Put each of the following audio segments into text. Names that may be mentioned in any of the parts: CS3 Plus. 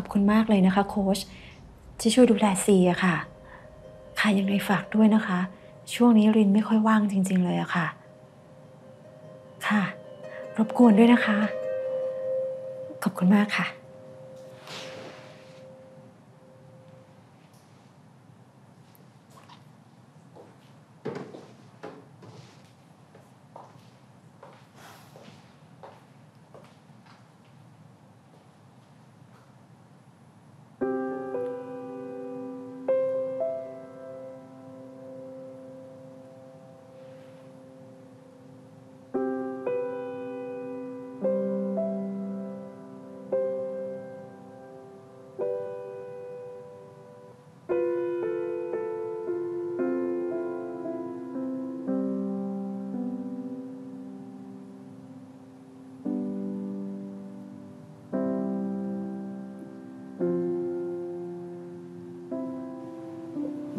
ขอบคุณมากเลยนะคะโค้ชที่ช่วยดูแลซีอะค่ะค่ะยังไงฝากด้วยนะคะช่วงนี้รินไม่ค่อยว่างจริงๆเลยอะค่ะค่ะรบกวนด้วยนะคะขอบคุณมากค่ะ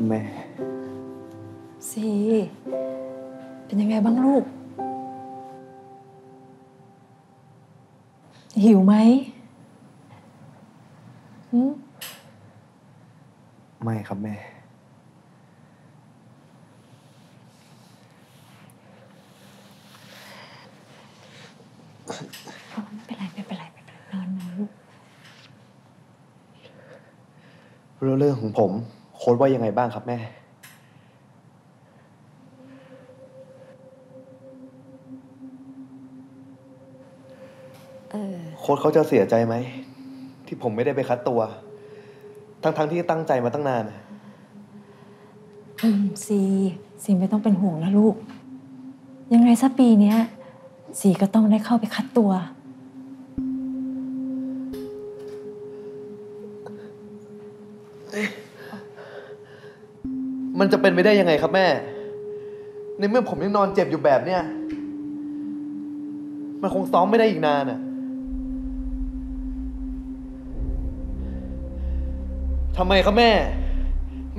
แม่ซีเป็นยังไงบ้างลูกหิวไหมไม่ครับแม่ไม่เป็นไรนอนลูกรู้เรื่องของผมโค้ชว่ายังไงบ้างครับแม่โค้ชเขาจะเสียใจไหมที่ผมไม่ได้ไปคัดตัวทั้งที่ตั้งใจมาตั้งนานซีไม่ต้องเป็นห่วงนะลูกยังไงซะปีนี้ซีก็ต้องได้เข้าไปคัดตัวมันจะเป็นไปได้ยังไงครับแม่ในเมื่อผมยังนอนเจ็บอยู่แบบเนี้ยมันคงซ้อมไม่ได้อีกนานอะทำไมครับแ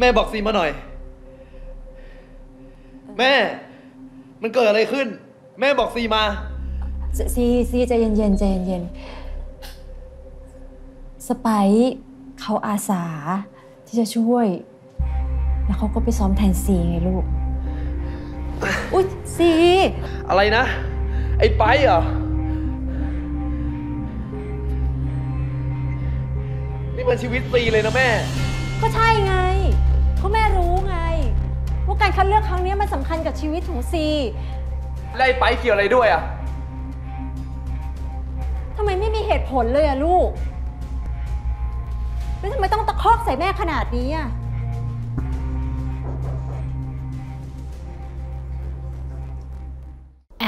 ม่บอกซีมาหน่อยแม่มันเกิดอะไรขึ้นแม่บอกซีมาซีใจเย็นๆสไปซ์เขาอาสาที่จะช่วยแล้วเขาก็ไปซ้อมแทนซีไงลูกอุ๊ยซีอะไรนะไอ้ไปเหรอนี่มันชีวิตซีเลยนะแม่ก็ใช่ไงก็แม่รู้ไงว่าการคัดเลือกครั้งนี้มันสำคัญกับชีวิตของซีแล้วไอ้ไปเกี่ยวอะไรด้วยอ่ะทำไมไม่มีเหตุผลเลยอ่ะลูกแล้วทำไมต้องตะคอกใส่แม่ขนาดนี้อ่ะแอ